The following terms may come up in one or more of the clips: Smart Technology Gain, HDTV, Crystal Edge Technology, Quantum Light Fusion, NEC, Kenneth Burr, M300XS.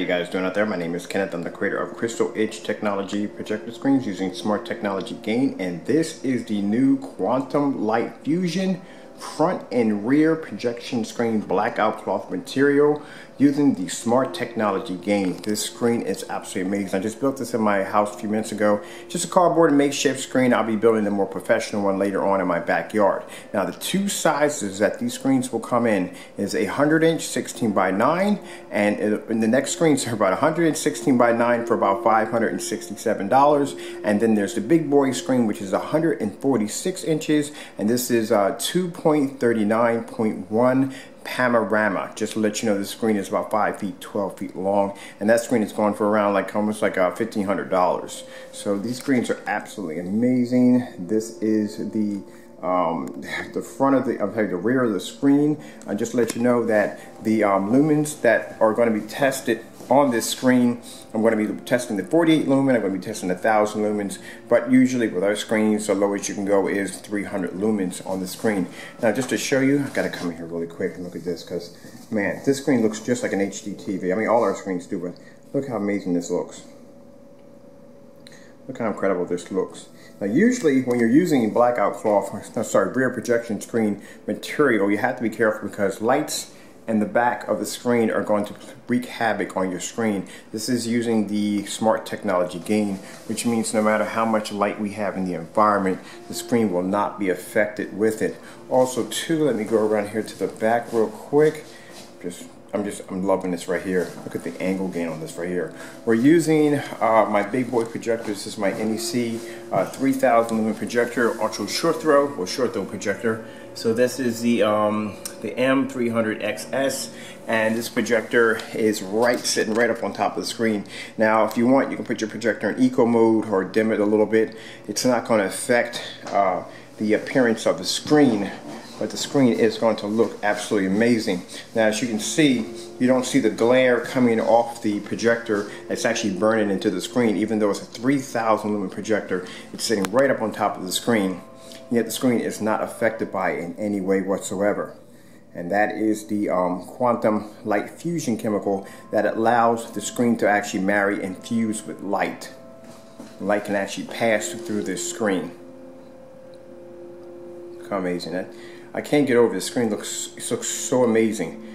you guys doing out there? My name is Kenneth. I'm the creator of Crystal Edge Technology projector screens using Smart Technology Gain, and this is the new Quantum Light Fusion front and rear projection screen blackout cloth material using the Smart Technology Gain. This screen is absolutely amazing. I just built this in my house a few minutes ago. Just a cardboard and makeshift screen. I'll be building a more professional one later on in my backyard. Now the two sizes that these screens will come in is a 100-inch 16x9, and the next screens are about 116x9 for about $567. And then there's the big boy screen, which is 146 inches, and this is 2.39.1 panorama. Just to let you know, the screen is about 12 feet long, and that screen is going for around like almost like $1,500. So these screens are absolutely amazing. This is the rear of the screen. I just let you know that the lumens that are going to be tested on this screen, I'm going to be testing the 48 lumen, I'm going to be testing 1,000 lumens, but usually with our screens, the lowest you can go is 300 lumens on the screen. Now just to show you, I've got to come here really quick and look at this, because man, this screen looks just like an HD TV. I mean, all our screens do, but look how amazing this looks. Look how incredible this looks. Now usually when you're using blackout cloth, rear projection screen material, you have to be careful because lights and the back of the screen are going to wreak havoc on your screen. This is using the Smart Technology Gain, which means no matter how much light we have in the environment, the screen will not be affected with it. Also too, let me go around here to the back real quick. I'm loving this right here. Look at the angle gain on this right here. We're using my big boy projector. This is my NEC 3000 lumen projector, ultra short throw or short throw projector. So this is the M300XS, and this projector is sitting right up on top of the screen. Now if you want, you can put your projector in eco mode or dim it a little bit. It's not going to affect the appearance of the screen, but the screen is going to look absolutely amazing. Now as you can see, you don't see the glare coming off the projector. It's actually burning into the screen. Even though it's a 3,000 lumen projector, it's sitting right up on top of the screen, yet the screen is not affected by it in any way whatsoever. And that is the Quantum Light Fusion chemical that allows the screen to actually marry and fuse with light. Light can actually pass through this screen. Look how amazing that. I can't get over this screen. It looks so amazing.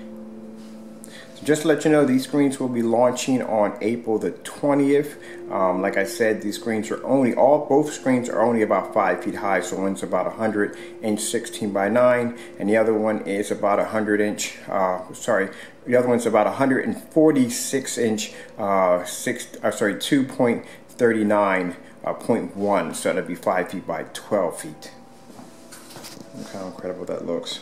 So just to let you know, these screens will be launching on April the 20th. Like I said, these screens are only, both screens are only about 5 feet high. So one's about 100-inch 16x9, and the other one is about 100-inch. The other one's about 146-inch 2.39.1. So that'd be 5 feet by 12 feet. Look how incredible that looks.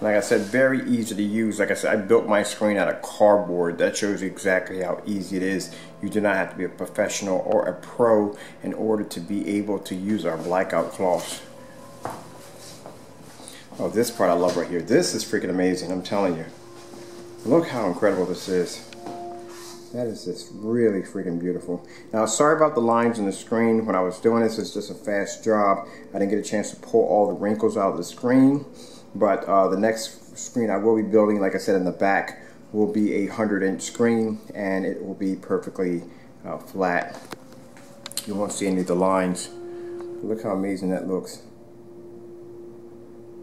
Like I said, very easy to use. Like I said, I built my screen out of cardboard. That shows you exactly how easy it is. You do not have to be a professional or a pro in order to be able to use our blackout cloths. Oh, this part I love right here. This is freaking amazing, I'm telling you. Look how incredible this is. That is just really freaking beautiful. Now, sorry about the lines in the screen. When I was doing this, it's just a fast job. I didn't get a chance to pull all the wrinkles out of the screen, but the next screen I will be building, like I said, in the back will be a 100-inch screen, and it will be perfectly flat. You won't see any of the lines. But look how amazing that looks.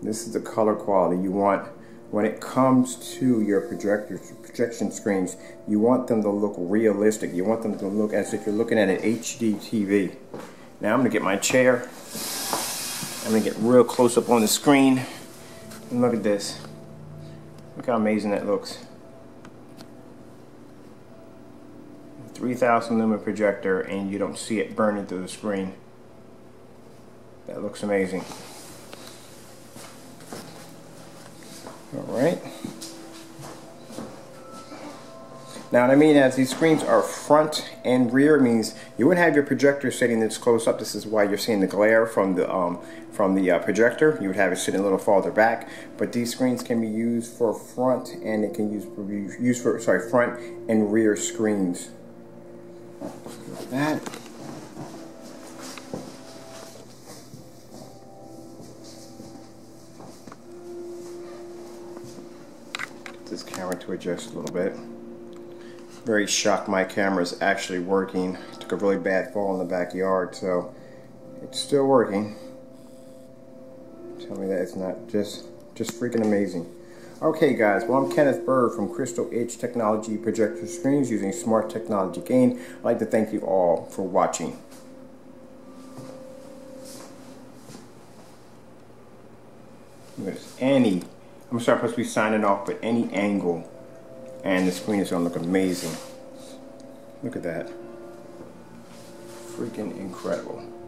This is the color quality you want. When it comes to your projection screens, you want them to look realistic. You want them to look as if you're looking at an HD TV. Now I'm going to get my chair. I'm going to get real close up on the screen. And look at this. Look how amazing that looks. 3,000 lumen projector, and you don't see it burning through the screen. That looks amazing. Alright. Now what I mean is, these screens are front and rear, means you wouldn't have your projector sitting this close up. This is why you're seeing the glare from the projector. You would have it sitting a little farther back. But these screens can be used for front, and it can use for front and rear screens. Like that. this camera to adjust a little bit. Very shocked my camera's actually working. I took a really bad fall in the backyard, so it's still working. Tell me that it's not just freaking amazing. Okay guys, well I'm Kenneth Burr from Crystal Edge Technology Projector Screens using Smart Technology Gain. I'd like to thank you all for watching. There's any, I'm sorry I'm supposed to be signing off, but any angle and the screen is going to look amazing. Look at that. Freaking incredible.